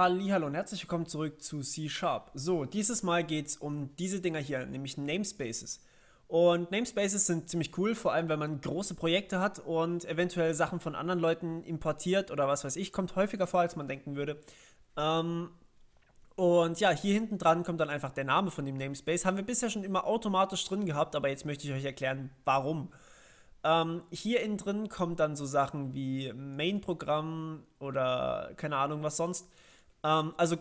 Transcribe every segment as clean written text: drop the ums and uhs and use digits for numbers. Hallihallo und herzlich willkommen zurück zu C#. So, dieses Mal geht es um diese Dinger hier, nämlich Namespaces. Und Namespaces sind ziemlich cool, vor allem wenn man große Projekte hat und eventuell Sachen von anderen Leuten importiert oder was weiß ich, kommt häufiger vor, als man denken würde. Und ja, hier hinten dran kommt dann einfach der Name von dem Namespace. Haben wir bisher schon immer automatisch drin gehabt, aber jetzt möchte ich euch erklären, warum. Hier innen drin kommen dann so Sachen wie Main-Programm oder keine Ahnung was sonst. Also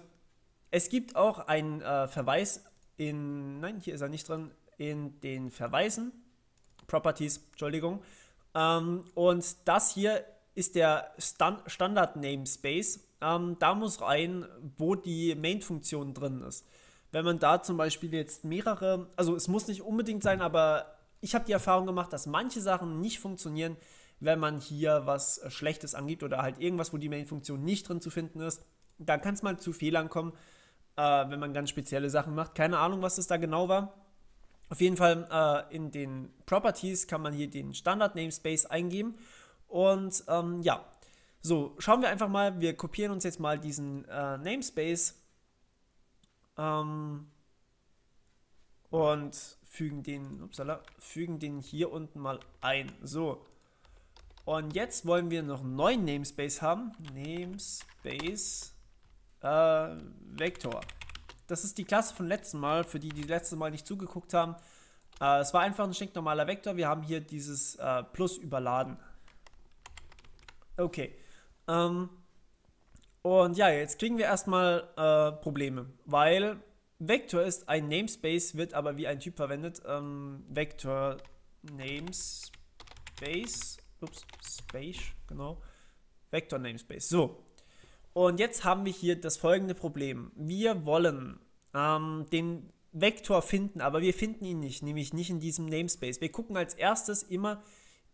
es gibt auch einen Verweis in, nein, hier ist er nicht drin, in den Verweisen, Properties, Entschuldigung. Und das hier ist der Standard-Namespace. Da muss rein, wo die Main-Funktion drin ist. Wenn man da zum Beispiel jetzt mehrere, also es muss nicht unbedingt sein, aber ich habe die Erfahrung gemacht, dass manche Sachen nicht funktionieren, wenn man hier was Schlechtes angibt oder halt irgendwas, wo die Main-Funktion nicht drin zu finden ist. Dann kann es mal zu Fehlern kommen, wenn man ganz spezielle Sachen macht. Keine Ahnung, was es da genau war. Auf jeden Fall in den Properties kann man hier den Standard-Namespace eingeben. Und ja, so schauen wir einfach mal. Wir kopieren uns jetzt mal diesen Namespace und fügen den hier unten mal ein. So, und jetzt wollen wir noch einen neuen Namespace haben. Namespace Vector. Das ist die Klasse von letzten Mal, für die letztes Mal nicht zugeguckt haben. Es war einfach ein stinknormaler Vektor. Wir haben hier dieses Plus überladen. Okay. Und ja, jetzt kriegen wir erstmal Probleme, weil Vector ist ein Namespace, wird aber wie ein Typ verwendet. Vector Namespace. Ups, Space, genau. Vector Namespace. So. Und jetzt haben wir hier das folgende Problem. Wir wollen den Vektor finden, aber wir finden ihn nicht, nämlich nicht in diesem Namespace. Wir gucken als erstes immer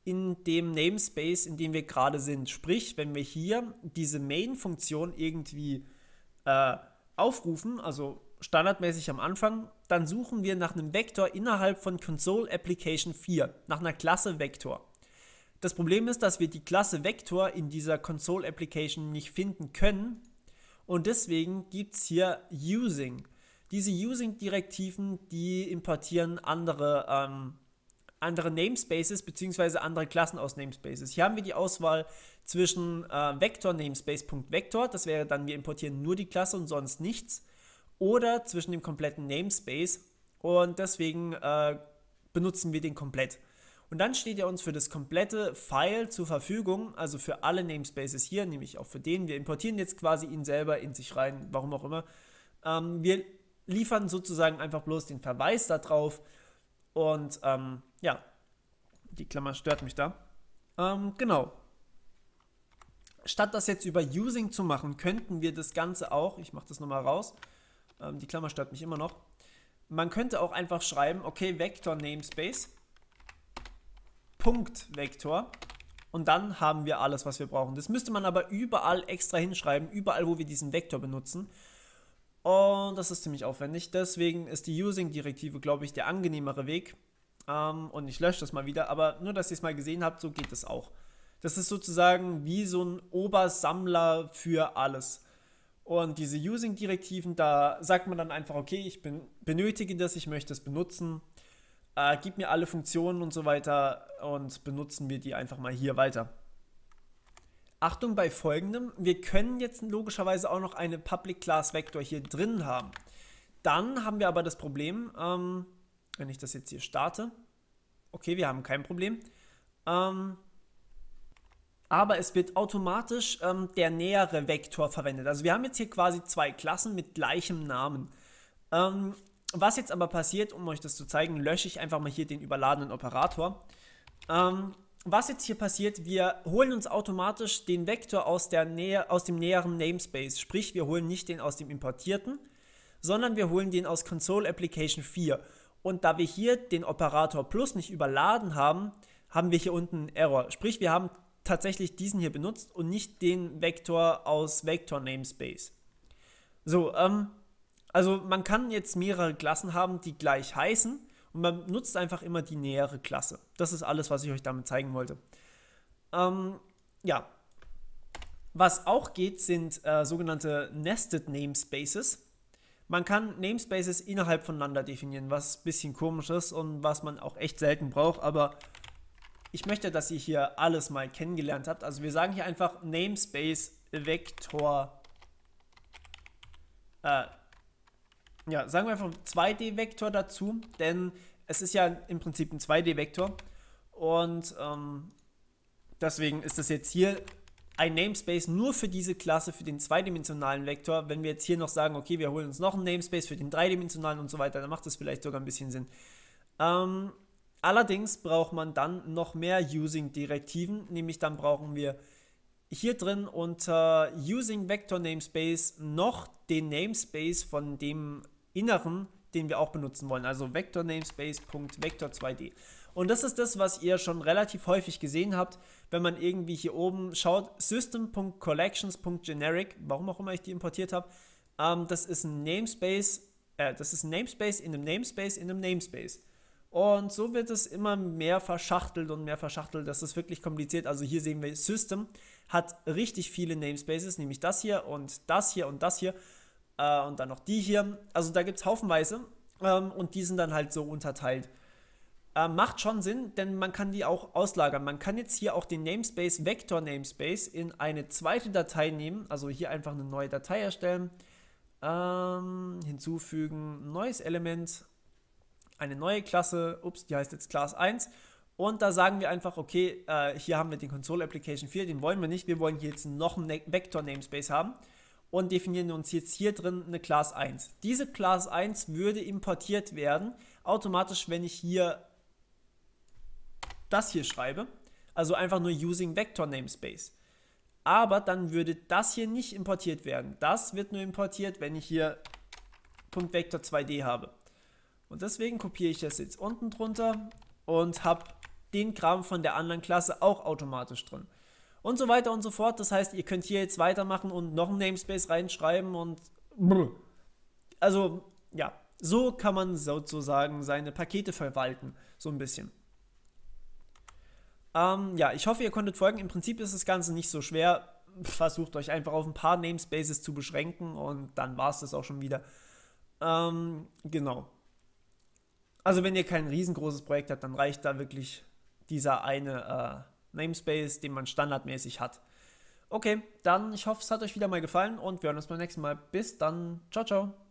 in dem Namespace, in dem wir gerade sind. Sprich, wenn wir hier diese Main-Funktion irgendwie aufrufen, also standardmäßig am Anfang, dann suchen wir nach einem Vektor innerhalb von Console Application 4, nach einer Klasse Vektor. Das Problem ist, dass wir die Klasse Vektor in dieser Console Application nicht finden können und deswegen gibt es hier Using. Diese Using-Direktiven, die importieren andere Namespaces bzw. andere Klassen aus Namespaces. Hier haben wir die Auswahl zwischen Vector Namespace.Vector, das wäre dann, wir importieren nur die Klasse und sonst nichts, oder zwischen dem kompletten Namespace, und deswegen benutzen wir den komplett. Und dann steht er uns für das komplette File zur Verfügung, also für alle Namespaces hier, nämlich auch für den. Wir importieren jetzt quasi ihn selber in sich rein, warum auch immer. Wir liefern sozusagen einfach bloß den Verweis da drauf und ja, die Klammer stört mich da. Genau. Statt das jetzt über Using zu machen, könnten wir das Ganze auch, ich mache das nochmal raus, die Klammer stört mich immer noch. Man könnte auch einfach schreiben, okay, Vector Namespace, Punkt Vector, und dann haben wir alles, was wir brauchen. Das müsste man aber überall extra hinschreiben, überall, wo wir diesen Vektor benutzen. Und das ist ziemlich aufwendig. Deswegen ist die Using-Direktive, glaube ich, der angenehmere Weg. Und ich lösche das mal wieder, aber nur, dass ihr es mal gesehen habt, so geht es auch. Das ist sozusagen wie so ein Obersammler für alles. Und diese Using-Direktiven, da sagt man dann einfach, okay, ich benötige das, ich möchte es benutzen, gib mir alle Funktionen und so weiter, und benutzen wir die einfach mal hier weiter. Achtung bei folgendem, wir können jetzt logischerweise auch noch eine Public Class Vector hier drin haben. Dann haben wir aber das Problem, wenn ich das jetzt hier starte, okay, wir haben kein Problem, aber es wird automatisch der nähere Vektor verwendet. Also wir haben jetzt hier quasi zwei Klassen mit gleichem Namen. Was jetzt aber passiert, um euch das zu zeigen, lösche ich einfach mal hier den überladenen Operator. Was jetzt hier passiert, wir holen uns automatisch den Vektor aus dem näheren Namespace. Sprich, wir holen nicht den aus dem importierten, sondern wir holen den aus Console Application 4. Und da wir hier den Operator Plus nicht überladen haben, haben wir hier unten einen Error. Sprich, wir haben tatsächlich diesen hier benutzt und nicht den Vektor aus Vector Namespace. So, also man kann jetzt mehrere Klassen haben, die gleich heißen, und man nutzt einfach immer die nähere Klasse. Das ist alles, was ich euch damit zeigen wollte. Ja, Was auch geht, sind sogenannte Nested Namespaces. Man kann Namespaces innerhalb voneinander definieren, was ein bisschen komisch ist und was man auch echt selten braucht, aber ich möchte, dass ihr hier alles mal kennengelernt habt. Also wir sagen hier einfach Namespace Vector, ja, sagen wir einfach 2D-Vektor dazu, denn es ist ja im Prinzip ein 2D-Vektor und deswegen ist das jetzt hier ein Namespace nur für diese Klasse, für den zweidimensionalen Vektor. Wenn wir jetzt hier noch sagen, okay, wir holen uns noch einen Namespace für den dreidimensionalen und so weiter, dann macht das vielleicht sogar ein bisschen Sinn. Allerdings braucht man dann noch mehr Using-Direktiven, nämlich dann brauchen wir hier drin unter Using Vector Namespace noch den Namespace von dem Inneren, den wir auch benutzen wollen, also Vector Namespace.Vector2D. Und das ist das, was ihr schon relativ häufig gesehen habt, wenn man irgendwie hier oben schaut, System.Collections.Generic, warum auch immer ich die importiert habe, das ist ein Namespace, in einem Namespace, Und so wird es immer mehr verschachtelt und mehr verschachtelt, das ist wirklich kompliziert. Also hier sehen wir, System hat richtig viele Namespaces, nämlich das hier und das hier und das hier und dann noch die hier. Also da gibt es haufenweise und die sind dann halt so unterteilt. Macht schon Sinn, denn man kann die auch auslagern. Man kann jetzt hier auch den Namespace, Vector Namespace, in eine zweite Datei nehmen, also hier einfach eine neue Datei erstellen, hinzufügen, neues Element, eine neue Klasse, ups, die heißt jetzt Class 1 und da sagen wir einfach, okay, hier haben wir den Console Application 4, den wollen wir nicht, wir wollen hier jetzt noch einen Vector Namespace haben und definieren uns jetzt hier drin eine Class 1. Diese Class 1 würde importiert werden, automatisch, wenn ich hier das hier schreibe, also einfach nur Using Vector Namespace. Aber dann würde das hier nicht importiert werden. Das wird nur importiert, wenn ich hier .Vector2D habe. Und deswegen kopiere ich das jetzt unten drunter und habe den Kram von der anderen Klasse auch automatisch drin. Und so weiter und so fort. Das heißt, ihr könnt hier jetzt weitermachen und noch einen Namespace reinschreiben und also, ja, so kann man sozusagen seine Pakete verwalten, so ein bisschen. Ja, ich hoffe, ihr konntet folgen. Im Prinzip ist das Ganze nicht so schwer. Versucht euch einfach auf ein paar Namespaces zu beschränken und dann war es das auch schon wieder. Genau. Also wenn ihr kein riesengroßes Projekt habt, dann reicht da wirklich dieser eine Namespace, den man standardmäßig hat. Okay, dann ich hoffe, es hat euch wieder mal gefallen und wir hören uns beim nächsten Mal. Bis dann. Ciao, ciao.